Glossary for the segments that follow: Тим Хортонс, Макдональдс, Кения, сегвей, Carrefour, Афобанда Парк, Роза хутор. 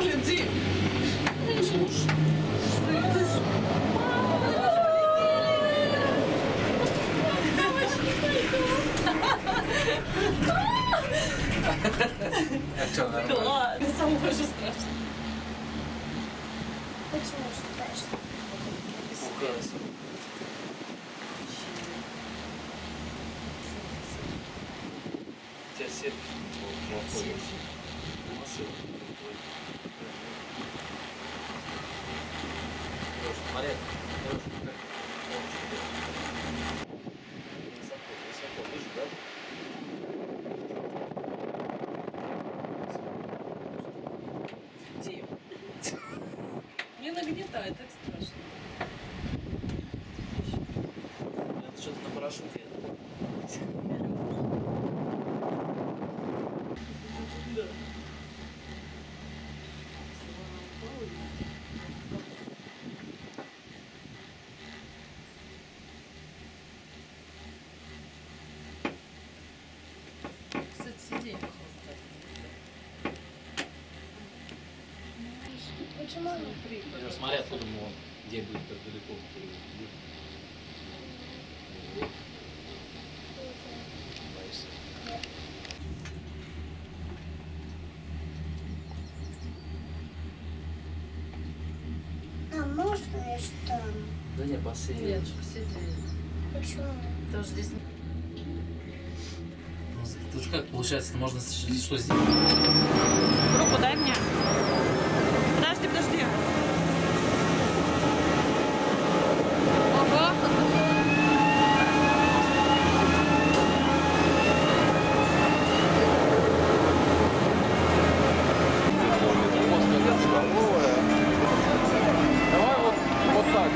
Люди! Слушай. Да, это самое больше страшное. Почему же страшно? Украсть. У тебя сердце. Смотри, высоко, ниже, да? Тим, мне нагнетает, так страшно. Это что-то на парашюте. Да. Почему он прыгает? Смотри, откуда он, где будет так далеко. Боишься? Нет. А можно я что? Да нет, посидеть. Нет, посидеть. Почему? Потому что здесь... Тут как получается, можно что сделать? Руку дай мне. Подожди, подожди. Ого. Давай вот так.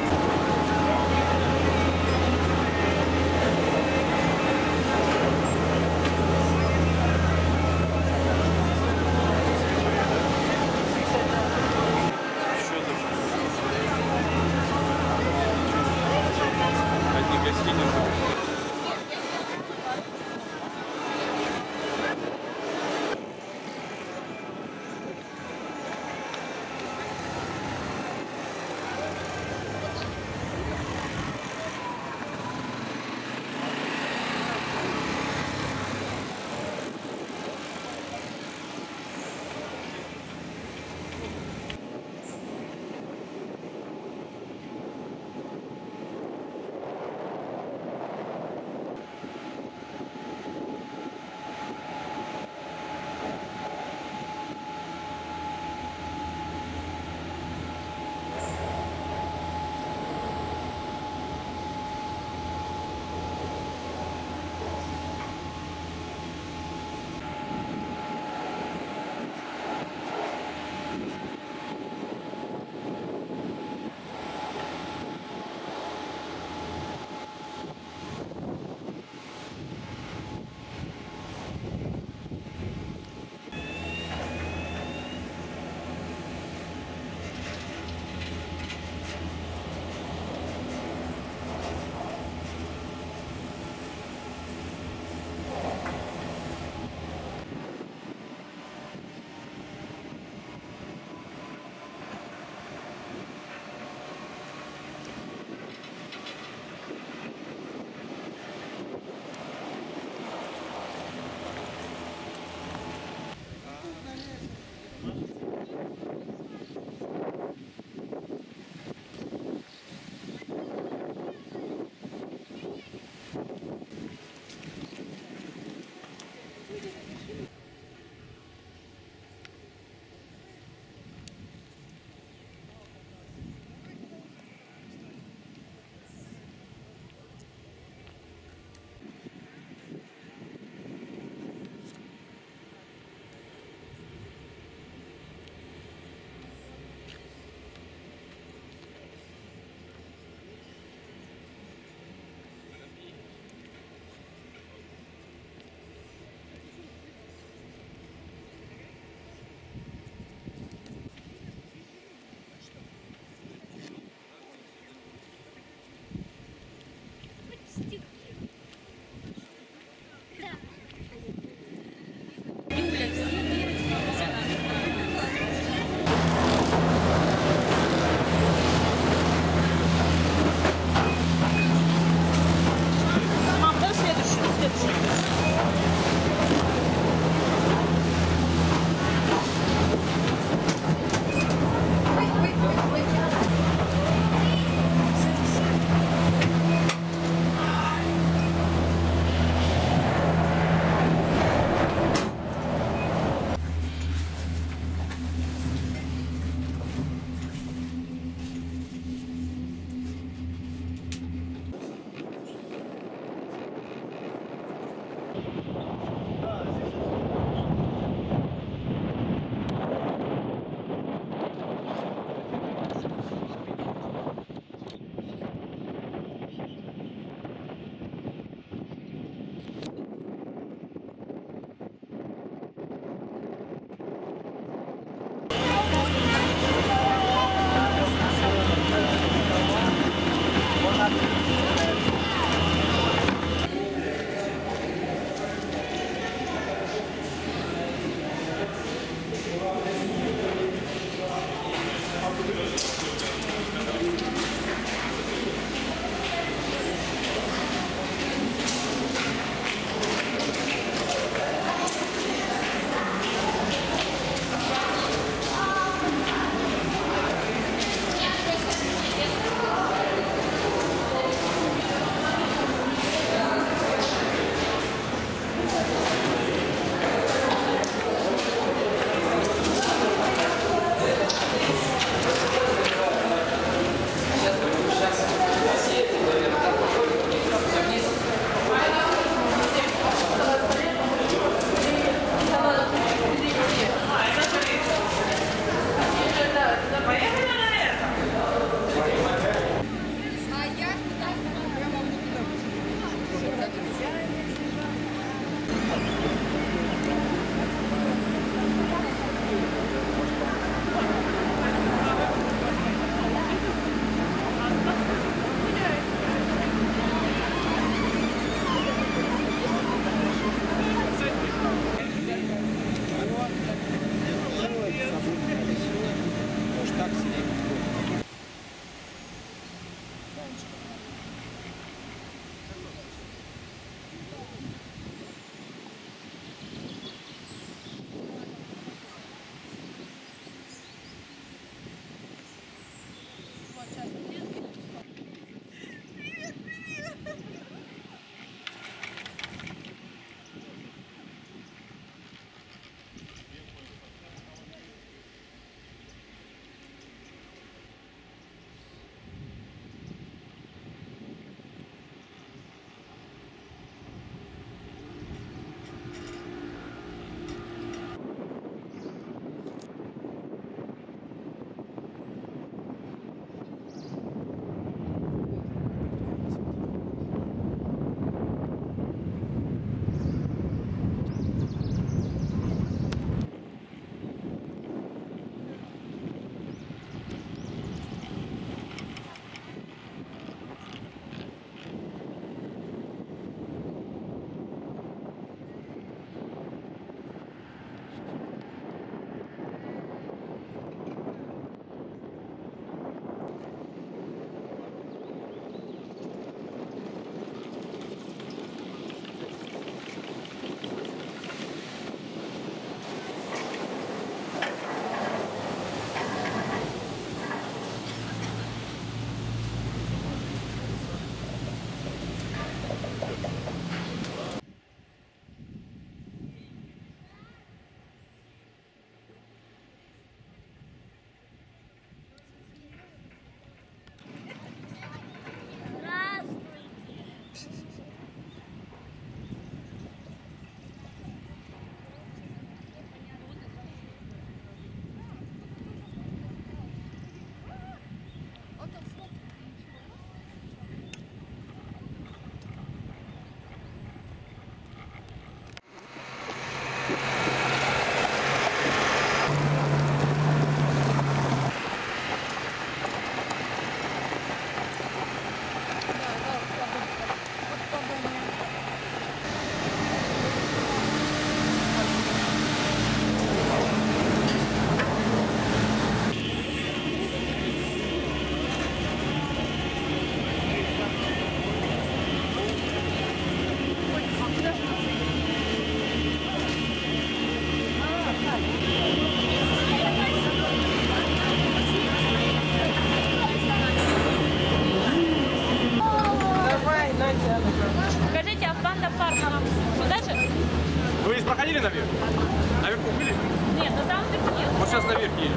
сейчас наверх едем.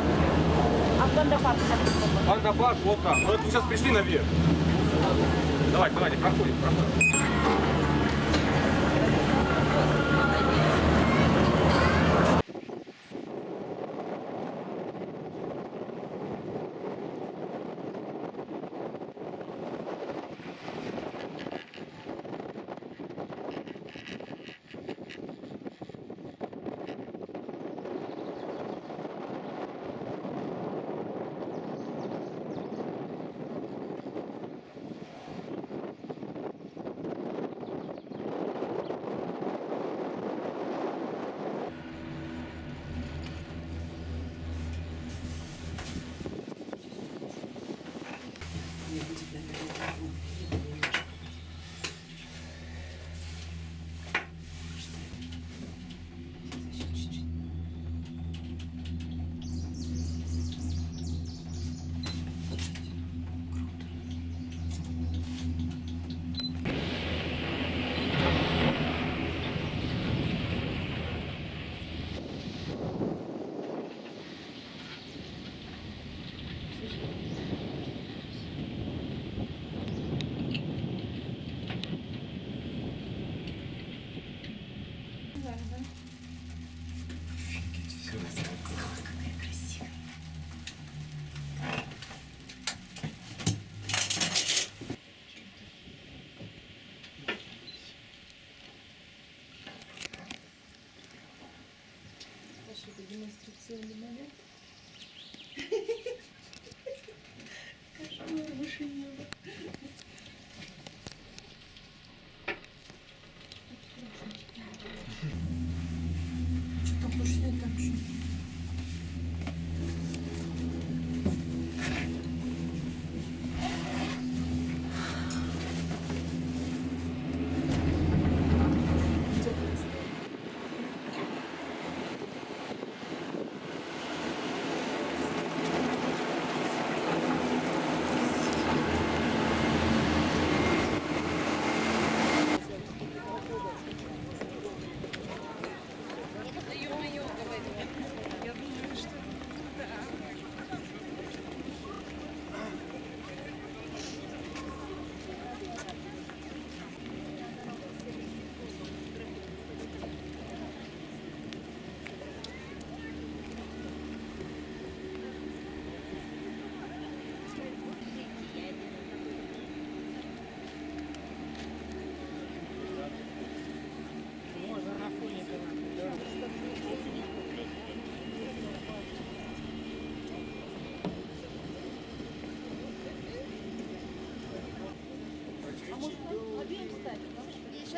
Афобанда Парк. Афобанда Парк, вот там. Вот мы сейчас пришли наверх. Давай, давайте, проходим. Демонстрационный момент. Кошмар выше неба. Что-то больше нет, так же.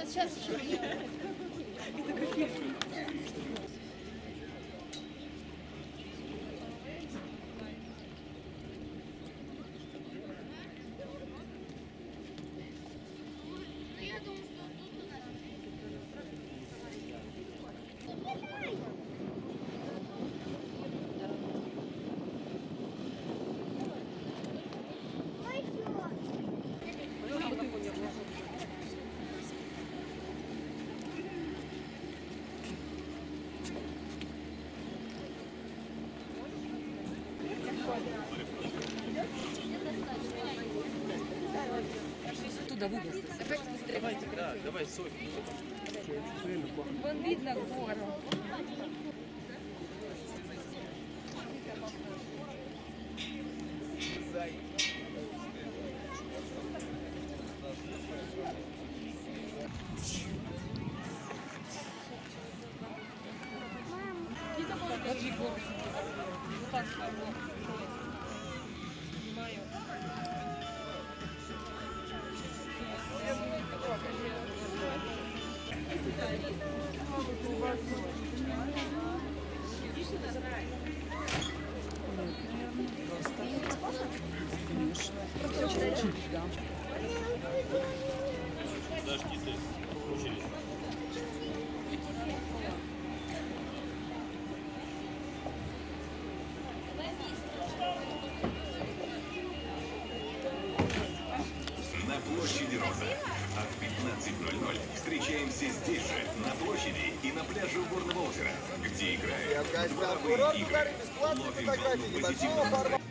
Сейчас еще. Это как я. Давайте, да, давай, Софья. Вон видно гору. Держи гору. Вот так снимаю. Подожди, ты учились. На площади Роза. От 15:00 встречаемся здесь же, на площади и на пляже Горного озера, где играет Курорт подарит бесплатные фотографии небольшого формата.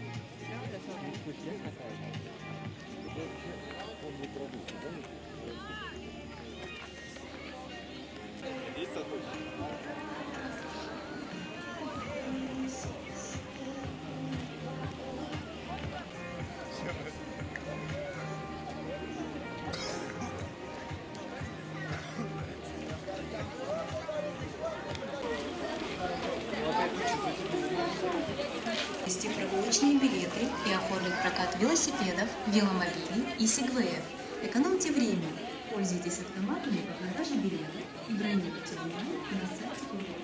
Вести прогулочные билеты и оформить прокат велосипедов, веломобилей и сегвеев. Экономьте время, пользуйтесь автоматами по продаже билетов и бронируйте онлайн на сайте.